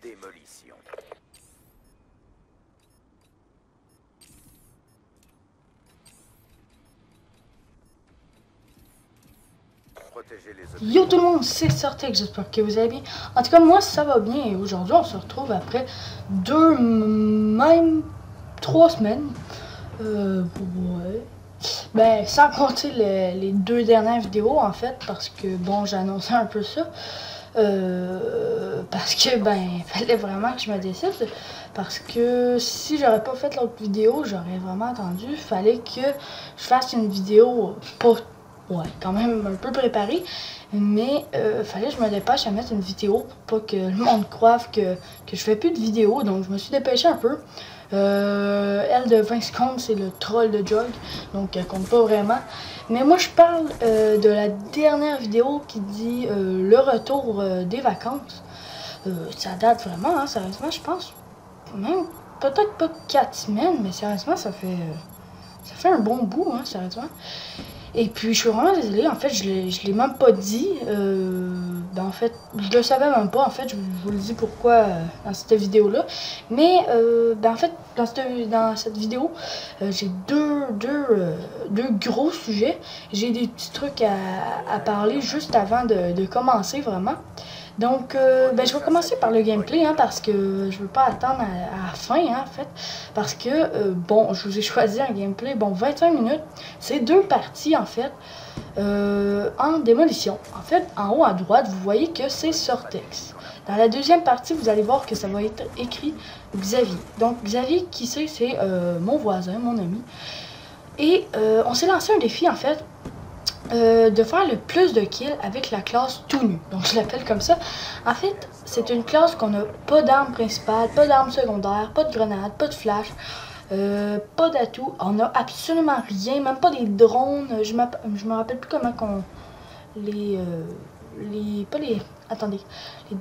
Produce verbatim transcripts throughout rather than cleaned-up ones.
Démolition. Yo tout le monde, c'est Sortex, j'espère que vous allez bien. En tout cas, moi ça va bien et aujourd'hui on se retrouve après deux, même trois semaines. Euh, ouais. Ben, sans compter les, les deux dernières vidéos en fait, parce que bon, j'annonçais un peu ça. Euh, parce que ben il fallait vraiment que je me décide, parce que si j'aurais pas fait l'autre vidéo j'aurais vraiment attendu, fallait que je fasse une vidéo pas, ouais, quand même un peu préparée, mais euh, fallait que je me dépêche à mettre une vidéo pour pas que le monde croive que, que je fais plus de vidéos, donc je me suis dépêchée un peu. Euh, elle de vingt secondes, c'est le troll de Jog, donc elle compte pas vraiment. Mais moi je parle euh, de la dernière vidéo qui dit euh, le retour euh, des vacances. Euh, ça date vraiment, hein, sérieusement, je pense. Même peut-être pas quatre semaines, mais sérieusement, ça fait, euh, ça fait un bon bout, hein, sérieusement. Et puis je suis vraiment désolée, en fait, je l'ai même pas dit. Euh, ben, en fait, je le savais même pas, en fait, je vous le dis pourquoi euh, dans cette vidéo-là. Mais euh, ben, en fait, dans cette, dans cette vidéo, euh, j'ai deux, deux, euh, deux gros sujets. J'ai des petits trucs à, à parler juste avant de, de commencer vraiment. Donc, euh, ben, je vais commencer par le gameplay, hein, parce que je veux pas attendre à, à la fin, hein, en fait. Parce que, euh, bon, je vous ai choisi un gameplay, bon, vingt-cinq minutes. C'est deux parties, en fait, euh, en démolition. En fait, en haut à droite, vous voyez que c'est Sortex. Dans la deuxième partie, vous allez voir que ça va être écrit Xavier. Donc, Xavier, qui c'est, c'est euh, mon voisin, mon ami. Et euh, on s'est lancé un défi, en fait. Euh, de faire le plus de kills avec la classe tout nu, donc je l'appelle comme ça. En fait, c'est une classe qu'on n'a pas d'arme principale, pas d'arme secondaire, pas de grenade, pas de flash, euh, pas d'atout, on n'a absolument rien, même pas des drones, je me rappelle plus comment qu'on... Les... Euh, les... pas les... attendez... Les,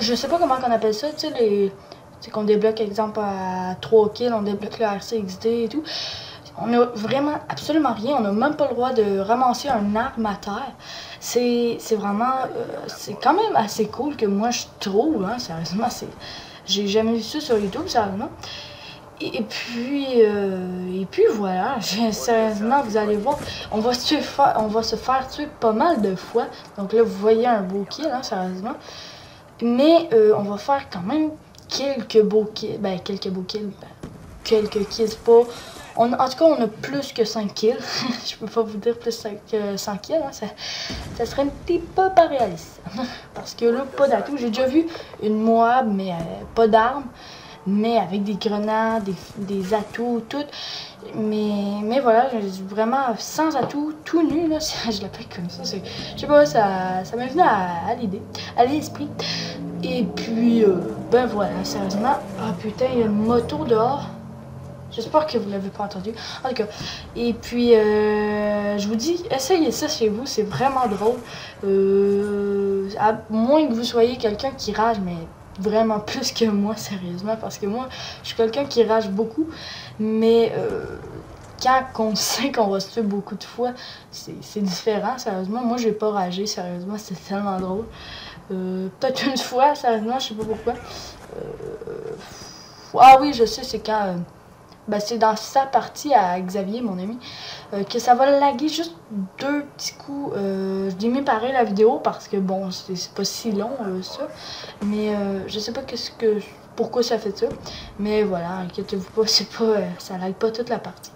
je sais pas comment qu'on appelle ça, tu sais, les... c'est qu'on débloque, exemple, à trois kills, on débloque le R C X D et tout. On n'a vraiment absolument rien, on n'a même pas le droit de ramasser un arme à terre. C'est vraiment, euh, c'est quand même assez cool que moi je trouve, hein, sérieusement, j'ai jamais vu ça sur YouTube, sérieusement. Et, et puis, euh, et puis voilà, sérieusement, vous allez voir, on va, se faire, on va se faire tuer pas mal de fois. Donc là, vous voyez un beau kill, hein, sérieusement. Mais euh, on va faire quand même quelques beaux kills, ben quelques beaux kills, ben, quelques kills pas... On, en tout cas, on a plus que cinq kills. Je peux pas vous dire plus que cinq kills. Hein. Ça, ça serait un petit peu pas réaliste. Parce que là, pas d'atout. J'ai déjà vu une Moab, mais euh, pas d'armes. Mais avec des grenades, des, des atouts, tout. Mais, mais voilà, vraiment sans atouts, tout nu. Là, je l'appelle comme ça. Je sais pas, ça, ça m'est venu à, à l'idée, à l'esprit. Et puis, euh, ben voilà, sérieusement. Ah putain, il y a une moto dehors. J'espère que vous ne l'avez pas entendu. En tout cas, et puis, euh, je vous dis, essayez ça chez vous, c'est vraiment drôle. Euh, à moins que vous soyez quelqu'un qui rage, mais vraiment plus que moi, sérieusement. Parce que moi, je suis quelqu'un qui rage beaucoup. Mais euh, quand on sait qu'on va se tuer beaucoup de fois, c'est différent, sérieusement. Moi, j'ai pas ragé, sérieusement, c'est tellement drôle. Euh, Peut-être une fois, sérieusement, je sais pas pourquoi. Euh, ah oui, je sais, c'est quand... Euh, Ben, c'est dans sa partie à Xavier, mon ami, euh, que ça va laguer juste deux petits coups. Euh, je l'ai mis pareil la vidéo parce que, bon, c'est pas si long, euh, ça. Mais euh, je sais pas qu'est-ce que pourquoi ça fait ça. Mais voilà, inquiétez-vous pas, c'est pas euh, ça lague pas toute la partie.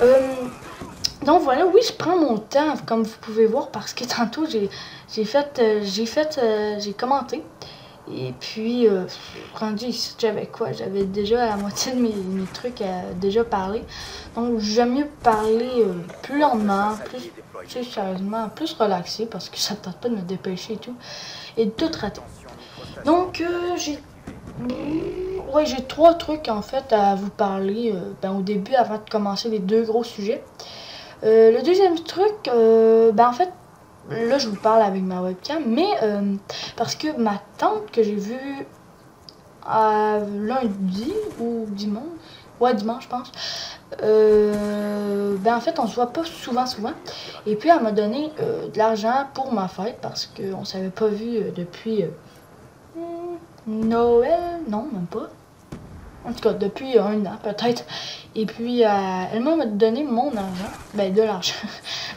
Euh, donc voilà, oui, je prends mon temps, comme vous pouvez voir, parce que tantôt, j'ai fait, euh, j'ai fait, euh, j'ai commenté. Et puis, euh, rendu ici, j'avais quoi? J'avais déjà à la moitié de mes, mes trucs à déjà parler. Donc, j'aime mieux parler euh, plus lentement, plus, plus sérieusement, plus relaxé, parce que ça ne tente pas de me dépêcher et tout. Et de tout rater. Donc, euh, j'ai... Ouais, j'ai trois trucs, en fait, à vous parler euh, ben, au début, avant de commencer les deux gros sujets. Euh, le deuxième truc, euh, ben en fait, là je vous parle avec ma webcam, mais euh, parce que ma tante que j'ai vue à lundi ou dimanche, ouais dimanche je pense, euh, ben en fait on se voit pas souvent souvent, et puis elle m'a donné euh, de l'argent pour ma fête parce qu'on s'avait pas vu depuis euh, Noël, non même pas. En tout cas, depuis un an, peut-être. Et puis, euh, elle m'a donné mon argent. Ben, de l'argent.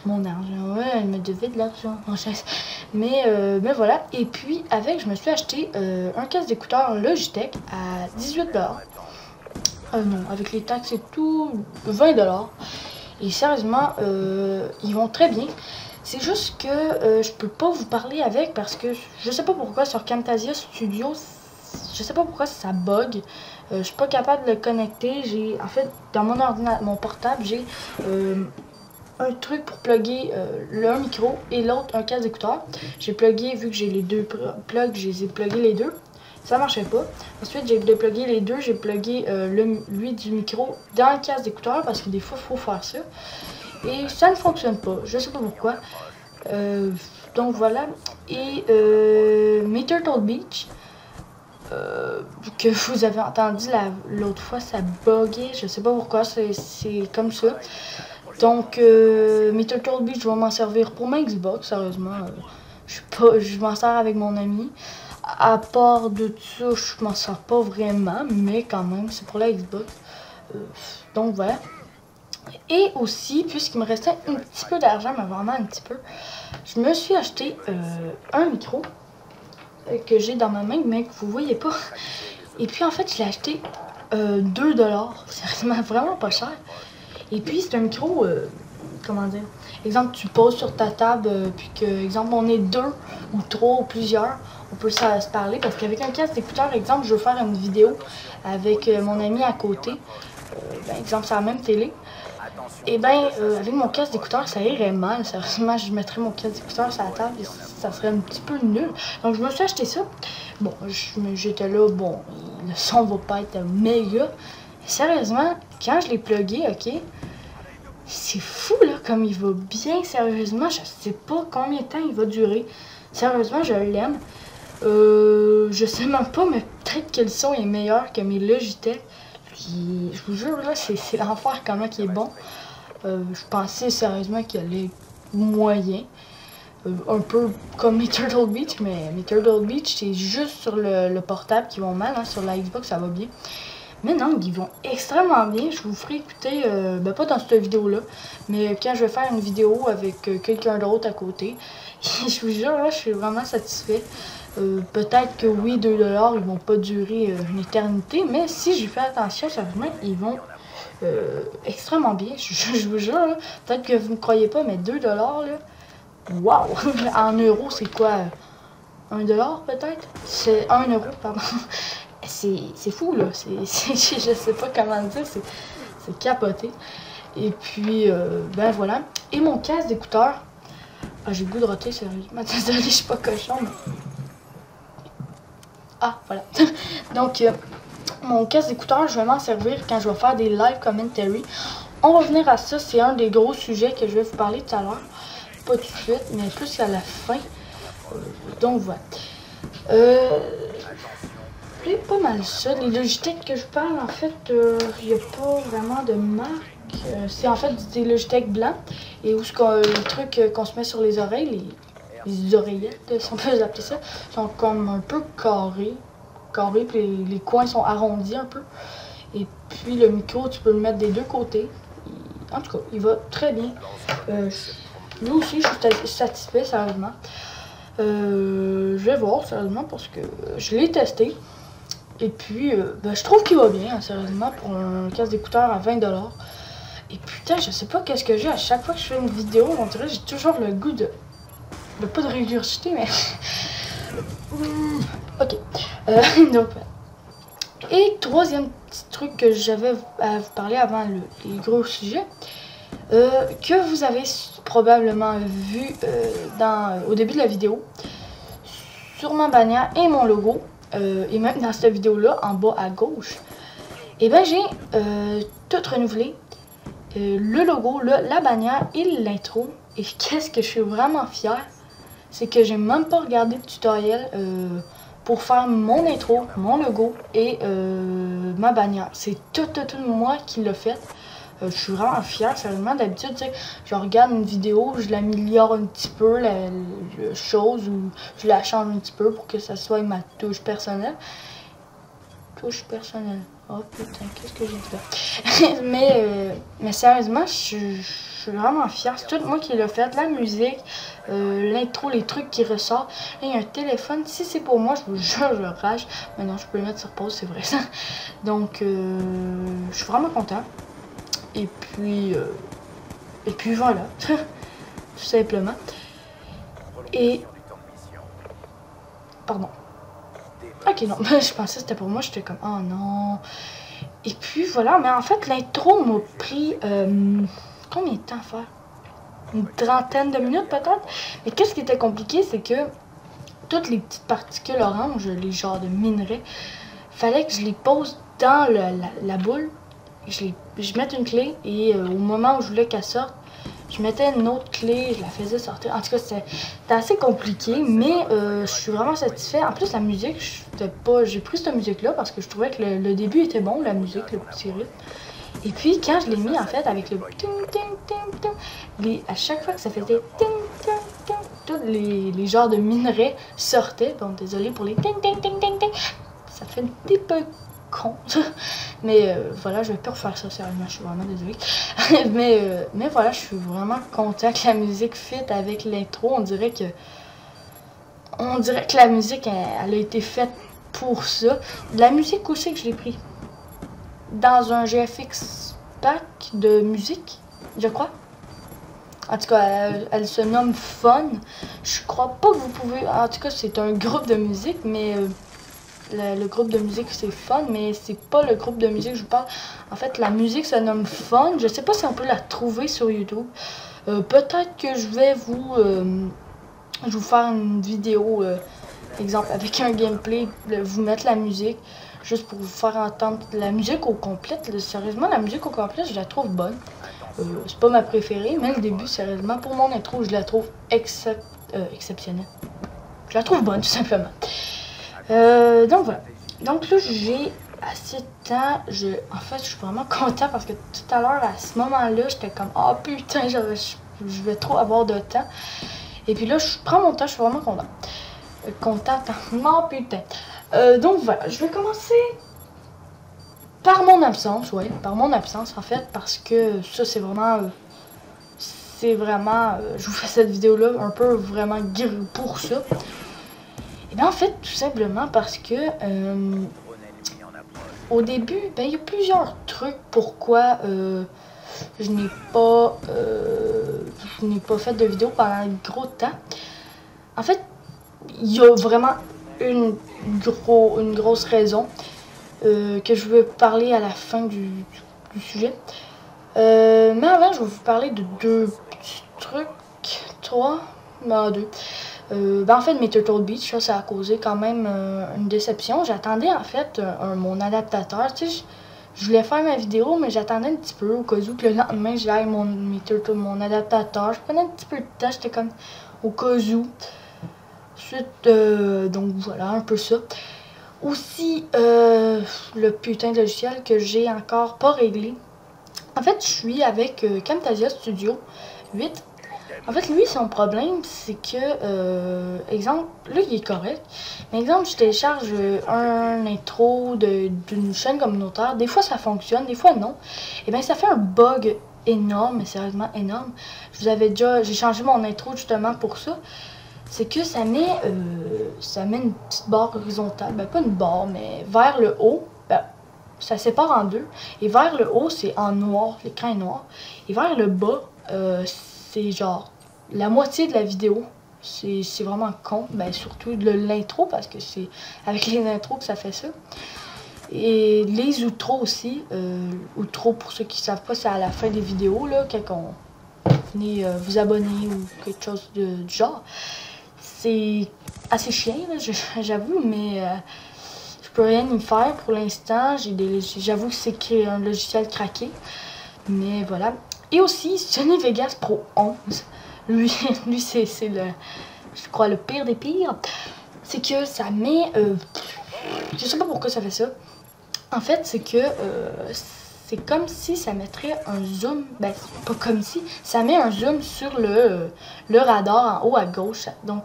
Mon argent, ouais, elle me devait de l'argent. Mais, euh, mais voilà. Et puis, avec, je me suis acheté euh, un casque d'écouteurs Logitech à dix-huit dollars. Euh, non, avec les taxes et tout, vingt dollars. Et sérieusement, euh, ils vont très bien. C'est juste que euh, je peux pas vous parler avec parce que je sais pas pourquoi sur Camtasia Studios, je sais pas pourquoi ça bug. Euh, je suis pas capable de le connecter. J'ai, en fait, dans mon ordinateur, mon portable, j'ai euh, un truc pour plugger euh, le micro et l'autre un casque d'écouteur. J'ai plugué, vu que j'ai les deux plugs, j'ai plugué les deux. Ça marchait pas. Ensuite, j'ai déplugué les deux. J'ai plugué euh, le, lui du micro dans le casque d'écouteur parce que des fois, il faut faire ça. Et ça ne fonctionne pas. Je sais pas pourquoi. Euh, donc voilà. Et euh, mes Turtle Beach. Euh, que vous avez entendu l'autre fois, ça buguait, je sais pas pourquoi, c'est comme ça. Donc euh, mes Turtle Beach, je vais m'en servir pour ma Xbox, sérieusement, euh, je m'en sers avec mon ami. À part de ça, je m'en sers pas vraiment, mais quand même, c'est pour la Xbox. Euh, donc voilà. Et aussi, puisqu'il me restait un petit peu d'argent, mais vraiment un petit peu, je me suis acheté euh, un micro que j'ai dans ma main, mais que vous voyez pas. Et puis en fait, je l'ai acheté euh, deux dollars. Sérieusement, vraiment pas cher. Et puis c'est un micro, euh, comment dire, exemple, tu poses sur ta table, euh, puis que, exemple, on est deux ou trois ou plusieurs, on peut ça, se parler. Parce qu'avec un casque d'écouteur, exemple, je veux faire une vidéo avec euh, mon ami à côté, euh, ben, exemple, c'est la même télé. Et eh bien, euh, avec mon casque d'écouteur, ça irait mal. Sérieusement, je mettrais mon casque d'écouteur sur la table et ça serait un petit peu nul. Donc, je me suis acheté ça. Bon, j'étais là, bon, le son va pas être méga. Sérieusement, quand je l'ai plugué, ok, c'est fou, là, comme il va bien. Sérieusement, je sais pas combien de temps il va durer. Sérieusement, je l'aime. Euh, je sais même pas, mais peut-être que le son est meilleur que mes Logitech. Puis, je vous jure, là, c'est l'enfer comment qui est bon. Euh, je pensais sérieusement qu'il allait moyen. Euh, un peu comme mes Turtle Beach, mais mes Turtle Beach, c'est juste sur le, le portable qui vont mal. Hein, sur la Xbox, ça va bien. Mais non, ils vont extrêmement bien. Je vous ferai écouter, euh, ben pas dans cette vidéo-là, mais quand je vais faire une vidéo avec euh, quelqu'un d'autre à côté. Je vous jure, là, je suis vraiment satisfaite. Euh, Peut-être que oui, deux dollars, ils vont pas durer euh, une éternité, mais si j'y fais attention, sérieusement, ils vont euh, extrêmement bien. Je, je, je vous jure, peut-être que vous ne me croyez pas, mais deux dollars, là, waouh! En euros, c'est quoi? un dollar peut-être? C'est un euro, pardon. C'est fou, là. C'est, c'est, je sais pas comment dire, c'est capoté. Et puis, euh, ben voilà. Et mon casque d'écouteur. Ah, j'ai le goût de roter, sérieusement. Désolée, je suis pas cochon, mais... Ah, voilà. Donc, euh, mon casque d'écouteur, je vais m'en servir quand je vais faire des live commentary. On va venir à ça, c'est un des gros sujets que je vais vous parler tout à l'heure. Pas tout de suite, mais plus à la fin. Euh, donc, voilà. Euh, c'est pas mal ça. Les Logitech que je parle, en fait, il euh, n'y a pas vraiment de marque. Euh, c'est en fait des Logitech blancs. Et où ce qu'on, euh, le truc qu'on se met sur les oreilles, les... les oreillettes, si on peut les appeler ça, sont comme un peu carrés. Carrés, puis les, les coins sont arrondis un peu. Et puis le micro, tu peux le mettre des deux côtés. Il, en tout cas, il va très bien. Euh, lui aussi, je suis satisfait, sérieusement. Euh, je vais voir, sérieusement, parce que je l'ai testé. Et puis, euh, ben, je trouve qu'il va bien, hein, sérieusement, pour un casque d'écouteur à vingt dollars. Et putain, je sais pas qu'est-ce que j'ai à chaque fois que je fais une vidéo. On dirait que j'ai toujours le goût de... De pas de régurgité, mais... Ok. Euh, donc, et troisième petit truc que j'avais à vous parler avant le, les gros sujets, euh, que vous avez probablement vu euh, dans, au début de la vidéo, sur ma bannière et mon logo, euh, et même dans cette vidéo-là, en bas à gauche, et eh bien j'ai euh, tout renouvelé. euh, le logo, le, la bannière et l'intro. Et qu'est-ce que je suis vraiment fière, c'est que j'ai même pas regardé de tutoriel euh, pour faire mon intro, mon logo et euh, ma bannière. C'est tout, tout, tout moi qui l'ai fait. Euh, je suis vraiment fière, sérieusement. D'habitude, tu sais, je regarde une vidéo, je l'améliore un petit peu, la, la chose, ou je la change un petit peu pour que ça soit ma touche personnelle. Touche personnelle. Oh putain, qu'est-ce que j'ai dit là? mais, euh, mais sérieusement, je, je suis vraiment fière. C'est tout moi qui l'ai fait. La musique, euh, l'intro, les trucs qui ressortent. Là, il y a un téléphone. Si c'est pour moi, je vous jure, je rage. Mais non, je peux le mettre sur pause, c'est vrai ça. Donc, euh, je suis vraiment content. Et puis, euh, et puis voilà, tout simplement. Et, pardon. Ok, non, je pensais que c'était pour moi, j'étais comme, oh non. Et puis voilà, mais en fait, l'intro m'a pris euh, combien de temps à faire? Une trentaine de minutes peut-être? Mais qu'est-ce qui était compliqué, c'est que toutes les petites particules oranges, les genres de minerais, fallait que je les pose dans le, la, la boule. Je, les, je mettais une clé et euh, au moment où je voulais qu'elle sorte, je mettais une autre clé, je la faisais sortir. En tout cas, c'était assez compliqué, mais euh, je suis vraiment satisfait. En plus, la musique, j'ai pris cette musique-là parce que je trouvais que le, le début était bon, la musique, le petit rythme. Et puis, quand je l'ai mis, en fait, avec le ting, ting, ting, ting, les, à chaque fois que ça faisait ting, ting, ting, tous les, les genres de minerais sortaient. Bon, désolé pour les ting, ting, ting, ting, ting. Ça fait un petit peu con. Mais euh, voilà, je vais plus refaire ça sérieusement, je suis vraiment désolée. mais, euh, mais voilà, je suis vraiment contente que la musique fit avec l'intro. On dirait que on dirait que la musique, elle, elle a été faite pour ça. La musique aussi que je l'ai pris dans un G F X pack de musique, je crois. En tout cas, elle, elle se nomme Fun. Je crois pas que vous pouvez... En tout cas, c'est un groupe de musique, mais... Euh, Le, le groupe de musique c'est Fun, mais c'est pas le groupe de musique que je vous parle. En fait, la musique se nomme Fun. Je sais pas si on peut la trouver sur YouTube. Euh, Peut-être que je vais vous, euh, je vous faire une vidéo, euh, exemple avec un gameplay, le, vous mettre la musique, juste pour vous faire entendre la musique au complète. Le, sérieusement, la musique au complète, je la trouve bonne. Euh, c'est pas ma préférée, mais le début, sérieusement, pour mon intro, je la trouve excep euh, exceptionnelle. Je la trouve bonne, tout simplement. Euh, donc voilà, donc là j'ai assez de temps, je, en fait je suis vraiment content parce que tout à l'heure à ce moment là j'étais comme oh putain je, je vais trop avoir de temps et puis là je prends mon temps, je suis vraiment content, euh, content, non putain, euh, donc voilà, je vais commencer par mon absence, ouais, par mon absence en fait parce que ça c'est vraiment... Euh, c'est vraiment, euh, je vous fais cette vidéo là un peu vraiment pour ça. Et bien en fait, tout simplement parce que euh, au début, ben, il y a plusieurs trucs pourquoi euh, je n'ai pas, euh, je n'ai pas fait de vidéo pendant un gros temps. En fait, il y a vraiment une, gros, une grosse raison euh, que je veux parler à la fin du, du, du sujet. Euh, mais avant, je vais vous parler de deux petits trucs, trois, non deux. Euh, ben en fait, mes Turtle Beach, ça, ça a causé quand même euh, une déception. J'attendais en fait un, un, mon adaptateur. Tu sais, je voulais faire ma vidéo, mais j'attendais un petit peu au cas où que le lendemain, j'aille mon, mes Turtle, mon adaptateur. Je prenais un petit peu de temps, j'étais comme au cas où. Ensuite, euh, donc voilà, un peu ça. Aussi, euh, le putain de logiciel que j'ai encore pas réglé. En fait, je suis avec euh, Camtasia Studio huit. En fait, lui, son problème, c'est que, euh, exemple, là, il est correct. Mais exemple, je télécharge un intro d'une chaîne communautaire. Des fois, ça fonctionne, des fois, non. Et bien, ça fait un bug énorme, sérieusement énorme. Je vous avais déjà, j'ai changé mon intro justement pour ça. C'est que ça met, euh, ça met une petite barre horizontale. Ben, pas une barre, mais vers le haut. Ben, ça sépare en deux. Et vers le haut, c'est en noir, l'écran est noir. Et vers le bas, euh, c'est genre la moitié de la vidéo. C'est vraiment con. Ben, surtout de l'intro, parce que c'est avec les intros que ça fait ça. Et les outros aussi. Euh, outros, pour ceux qui ne savent pas, c'est à la fin des vidéos, là, quand on venez euh, vous abonner ou quelque chose de, de genre. C'est assez chiant, j'avoue, mais euh, je peux rien y faire pour l'instant. J'avoue que c'est un logiciel craqué. Mais voilà. Et aussi Sony Vegas Pro onze. Lui, lui c'est le, je crois, le pire des pires. C'est que ça met... Euh, je sais pas pourquoi ça fait ça. En fait, c'est que... Euh, c'est comme si ça mettrait un zoom... Ben, pas comme si. Ça met un zoom sur le, le radar en haut à gauche. Donc,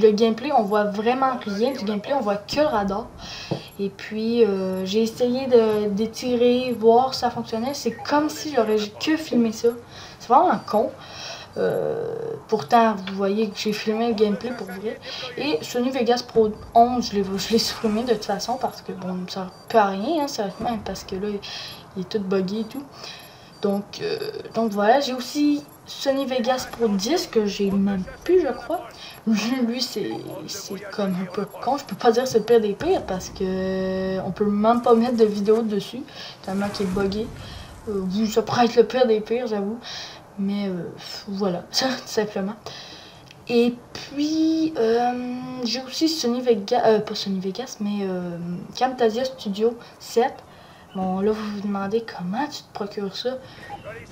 le gameplay, on voit vraiment rien. Du gameplay, on voit que le radar. Et puis, euh, j'ai essayé d'étirer, voir si ça fonctionnait. C'est comme si j'aurais que filmé ça. C'est vraiment con. Euh, pourtant, vous voyez que j'ai filmé le gameplay pour vrai. Et Sony Vegas Pro onze, je l'ai supprimé de toute façon parce que bon, ça peut à rien, hein, sérieusement, parce que là, il est tout buggy et tout. Donc, euh, donc voilà, j'ai aussi Sony Vegas Pro dix que j'ai même plus, je crois. Lui, c'est comme un peu con. Je peux pas dire c'est le pire des pires parce que on peut même pas mettre de vidéo dessus, tellement qu'il est buggé. Euh, ça pourrait être le pire des pires, j'avoue. Mais euh, voilà, ça tout simplement. Et puis euh, j'ai aussi Sony Vegas, euh, pas Sony Vegas, mais euh, Camtasia Studio sept. Bon là vous vous demandez comment tu te procures ça.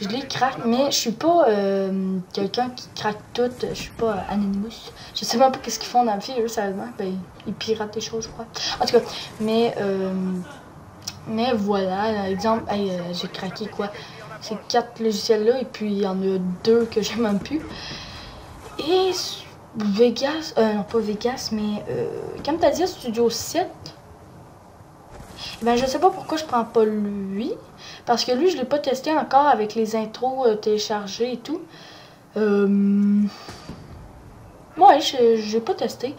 Je les craque, mais je suis pas euh, quelqu'un qui craque tout. Je suis pas euh, Anonymous. Je sais même pas qu'est-ce qu'ils font dans le film, eux, sérieusement. Ben, ils piratent des choses, je crois. En tout cas, mais euh, mais voilà, exemple, hey, euh, j'ai craqué quoi. Ces quatre logiciels-là, et puis il y en a deux que j'aime même plus. Et Vegas, euh, non pas Vegas, mais euh, Camtasia Studio sept, ben je sais pas pourquoi je prends pas lui, parce que lui je l'ai pas testé encore avec les intros euh, téléchargées et tout. Euh... Ouais, j'ai pas testé.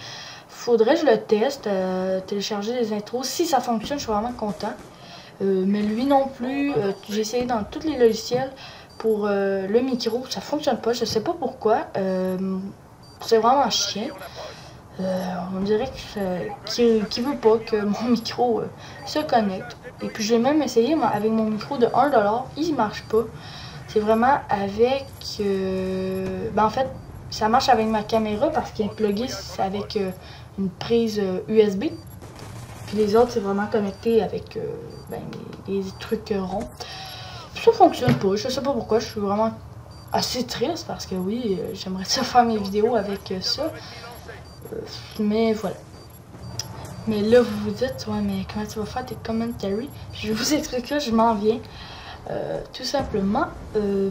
Faudrait que je le teste, euh, télécharger les intros. Si ça fonctionne, je suis vraiment content. Euh, mais lui non plus, euh, j'ai essayé dans tous les logiciels pour euh, le micro, ça fonctionne pas, je sais pas pourquoi, euh, c'est vraiment chiant, euh, on dirait qu'il qu'il veut pas que mon micro euh, se connecte, et puis j'ai même essayé avec mon micro de un dollar, il marche pas, c'est vraiment avec, euh, ben en fait ça marche avec ma caméra parce qu'il est plugué avec euh, une prise euh, U S B. Les autres, c'est vraiment connecté avec euh, ben, les, les trucs euh, ronds. Ça fonctionne pas. Je sais pas pourquoi. Je suis vraiment assez triste parce que oui, euh, j'aimerais ça faire mes vidéos avec euh, ça. Euh, mais voilà. Mais là, vous vous dites, ouais, mais comment tu vas faire tes commentaries? Je vous explique là, je m'en viens. Euh, tout simplement, euh,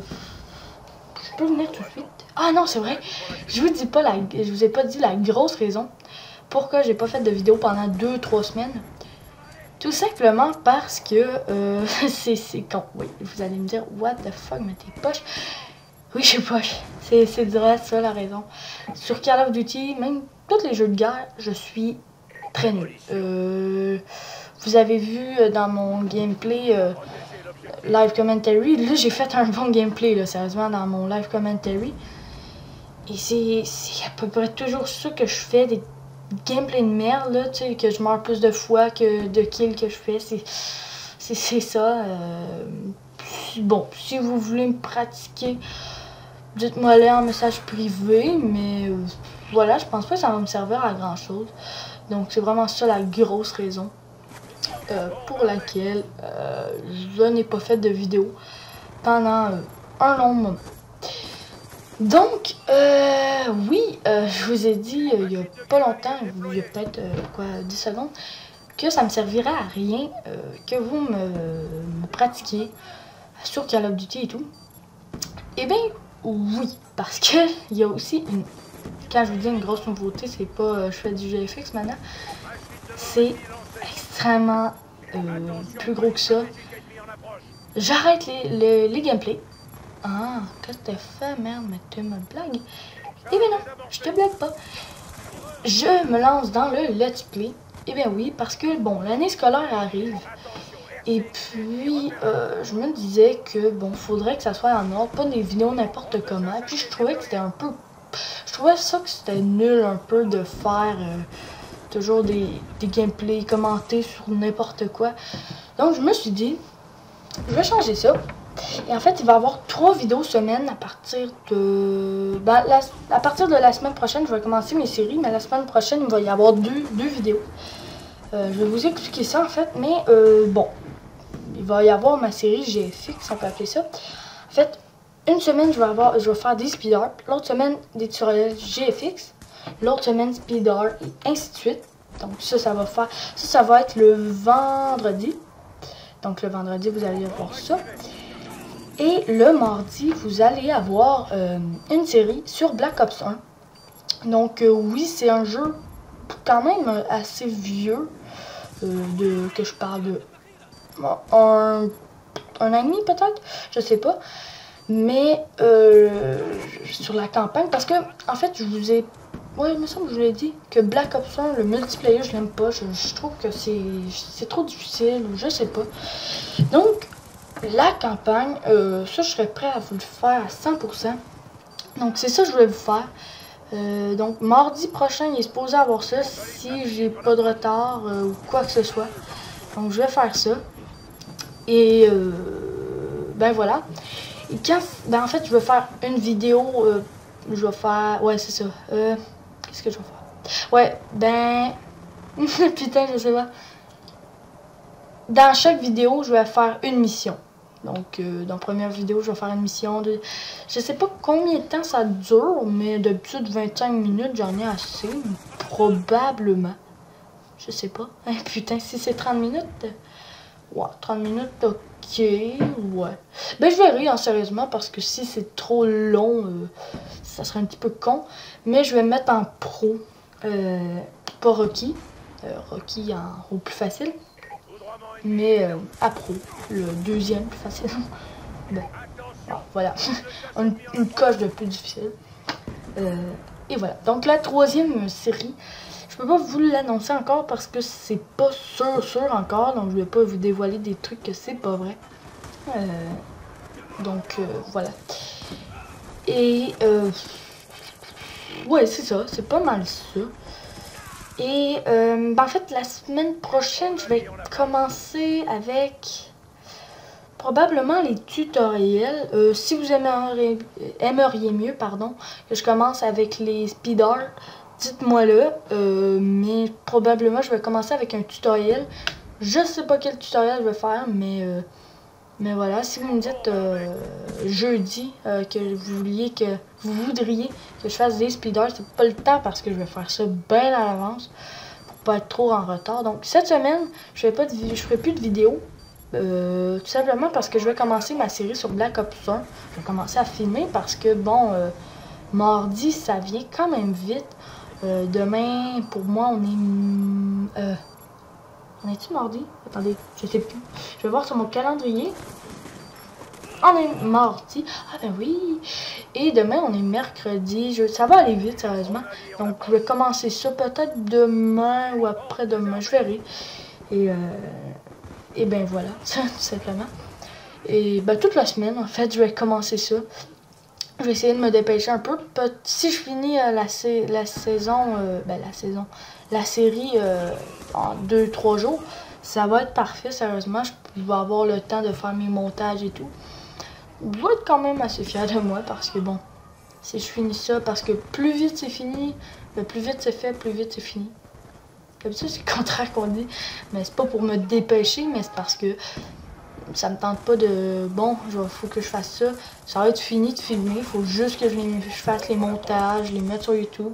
je peux venir tout de suite. Ah non, c'est vrai. Je vous dis pas la, je vous ai pas dit la grosse raison. Pourquoi j'ai pas fait de vidéo pendant deux trois semaines? Tout simplement parce que euh, c'est con. Oui, vous allez me dire, what the fuck, mais t'es poche. Oui, je suis poche. C'est vrai, ça la raison. Sur Call of Duty, même tous les jeux de guerre, je suis très nulle. Euh, vous avez vu dans mon gameplay euh, live commentary, là j'ai fait un bon gameplay, là, sérieusement, dans mon live commentary. Et c'est à peu près toujours ça que je fais, des gameplay de merde, là, tu sais, que je meurs plus de fois que de kills que je fais, c'est ça. Euh, bon, si vous voulez me pratiquer, dites-moi là en message privé, mais euh, voilà, je pense pas que ça va me servir à grand chose. Donc, c'est vraiment ça la grosse raison euh, pour laquelle euh, je n'ai pas fait de vidéo pendant euh, un long moment. Donc, euh, oui, euh, je vous ai dit euh, il n'y a pas longtemps, il y a peut-être euh, quoi, dix secondes, que ça ne me servirait à rien euh, que vous me, me pratiquiez sur Call of Duty et tout. Eh bien, oui, parce qu'il y a aussi une. Quand je vous dis une grosse nouveauté, c'est pas euh, je fais du G F X maintenant, c'est extrêmement euh, plus gros que ça. J'arrête les, les, les gameplays. Ah, qu'est-ce que t'as fait, merde, mais tu me blagues? Eh bien non, je te blague pas. Je me lance dans le let's play. Eh bien oui, parce que, bon, l'année scolaire arrive. Et puis, euh, je me disais que, bon, faudrait que ça soit en ordre, pas des vidéos n'importe comment. Puis je trouvais que c'était un peu... Je trouvais ça que c'était nul un peu de faire euh, toujours des, des gameplays commentés sur n'importe quoi. Donc, je me suis dit, je vais changer ça. Et en fait, il va y avoir trois vidéos semaine à partir de... Ben, la... À partir de la semaine prochaine, je vais commencer mes séries, mais la semaine prochaine, il va y avoir deux, deux vidéos. Euh, je vais vous expliquer ça, en fait, mais euh, bon. il va y avoir ma série G F X, on peut appeler ça. En fait, une semaine, je vais, avoir, je vais faire des speed art, l'autre semaine, des tutoriels G F X, l'autre semaine, speed art, et ainsi de suite. Donc ça, ça va faire, ça, ça va être le vendredi. Donc le vendredi, vous allez avoir ça. Et le mardi, vous allez avoir euh, une série sur Black Ops un. Donc euh, oui, c'est un jeu quand même assez vieux, euh, de que je parle de un, un an et demi peut-être, je sais pas. Mais euh, sur la campagne, parce que en fait, je vous ai... Ouais, il me semble que je vous l'ai dit, que Black Ops un, le multiplayer, je l'aime pas. Je, je trouve que c'est trop difficile, ou je sais pas. Donc, la campagne, euh, ça, je serais prêt à vous le faire à cent pour cent. Donc, c'est ça que je voulais vous faire. Euh, donc, mardi prochain, il est supposé avoir ça, si j'ai pas de retard euh, ou quoi que ce soit. Donc, je vais faire ça. Et, euh, ben voilà. Et quand, ben en fait, je vais faire une vidéo, euh, je vais faire... Ouais, c'est ça. Euh... Qu'est-ce que je vais faire? Ouais, ben... Putain, je sais pas. Dans chaque vidéo, je vais faire une mission. Donc, euh, dans la première vidéo, je vais faire une mission de... Je sais pas combien de temps ça dure, mais d'habitude, vingt-cinq minutes, j'en ai assez. Probablement. Je sais pas. Hein, putain, si c'est trente minutes... Ouais, trente minutes, ok, ouais. Ben, je verrai, hein, sérieusement, parce que si c'est trop long, euh, ça serait un petit peu con. Mais je vais mettre en pro, euh, pas Rocky, euh, Rocky en au plus facile, mais euh, à pro, le deuxième plus facile. Ben, alors, voilà, une, une coche de plus difficile. Euh, et voilà, donc la troisième série... Je peux pas vous l'annoncer encore parce que c'est pas sûr sûr encore, donc je vais pas vous dévoiler des trucs que c'est pas vrai. Euh, donc euh, voilà. Et euh, ouais, c'est ça, c'est pas mal ça. Et euh, ben en fait, la semaine prochaine, je vais commencer avec probablement les tutoriels. Euh, si vous aimeriez, aimeriez mieux, pardon, que je commence avec les speed art, dites-moi là, euh, mais probablement je vais commencer avec un tutoriel. Je sais pas quel tutoriel je vais faire, mais euh, mais voilà. Si vous me dites euh, jeudi euh, que vous vouliez que vous voudriez que je fasse des speeders, c'est pas le temps parce que je vais faire ça bien à l'avance pour pas être trop en retard. Donc cette semaine, je fais pas de je ferai plus de vidéos, euh, tout simplement parce que je vais commencer ma série sur Black Ops un. Je vais commencer à filmer parce que bon, euh, mardi ça vient quand même vite. Euh, demain, pour moi, on est... Euh, on est-tu mardi? Attendez, je sais plus. Je vais voir sur mon calendrier. On est mardi. Ah ben oui! Et demain, on est mercredi. Je... Ça va aller vite, sérieusement. Donc, je vais commencer ça peut-être demain ou après-demain. Je verrai. Et, euh... Et ben voilà, tout simplement. Et ben toute la semaine, en fait, je vais commencer ça. Je vais essayer de me dépêcher un peu. Si je finis la, sais la saison, euh, ben la saison, la série euh, en deux trois jours, ça va être parfait, sérieusement. Je vais avoir le temps de faire mes montages et tout. Je vais être quand même assez fière de moi parce que bon, si je finis ça, parce que plus vite c'est fini, ben plus vite c'est fait, plus vite c'est fini. D'habitude, c'est le contraire qu'on dit, mais c'est pas pour me dépêcher, mais c'est parce que... Ça me tente pas de... Bon, il faut que je fasse ça. Ça va être fini de filmer. Il faut juste que je, les, je fasse les montages, les mettre sur YouTube.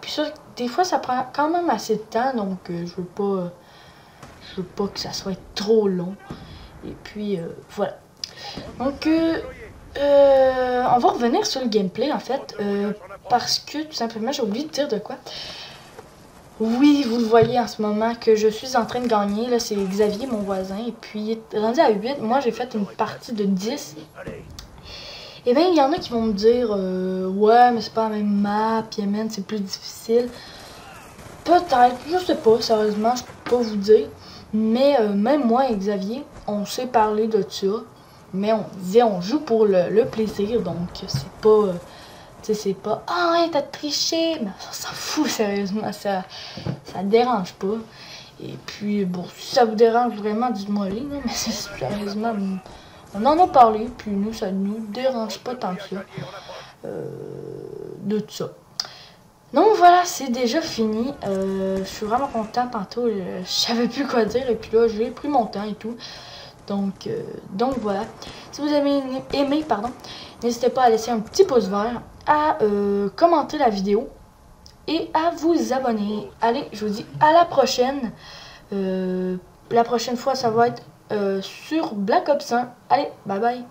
Puis ça, des fois, ça prend quand même assez de temps. Donc, euh, je veux pas... Euh, je veux pas que ça soit trop long. Et puis, euh, voilà. Donc, euh, euh, on va revenir sur le gameplay, en fait. Euh, parce que, tout simplement, j'ai oublié de dire de quoi. Oui, vous le voyez en ce moment que je suis en train de gagner. Là, c'est Xavier, mon voisin. Et puis, rendu à huit, moi, j'ai fait une partie de dix. Et bien, il y en a qui vont me dire euh, ouais, mais c'est pas la même map, Yemen, c'est plus difficile. Peut-être, je sais pas, sérieusement, je peux pas vous dire. Mais euh, même moi et Xavier, on s'est parlé de ça. Mais on disait, on joue pour le, le plaisir. Donc, c'est pas... Euh, c'est pas « Ah, hein, t'as triché! » Mais on s'en fout, sérieusement, ça ça dérange pas. Et puis, bon, si ça vous dérange vraiment, dites-moi les, mais sérieusement, on en a parlé, puis nous, ça nous dérange pas tant que ça, euh, de tout ça. Donc voilà, c'est déjà fini. Euh, je suis vraiment contente, tantôt, je savais plus quoi dire, et puis là, j'ai pris mon temps et tout. Donc, euh, donc voilà. Si vous avez aimé, pardon, n'hésitez pas à laisser un petit pouce vert, à euh, commenter la vidéo et à vous abonner. Allez, je vous dis à la prochaine. Euh, la prochaine fois, ça va être euh, sur Black Ops un. Allez, bye bye.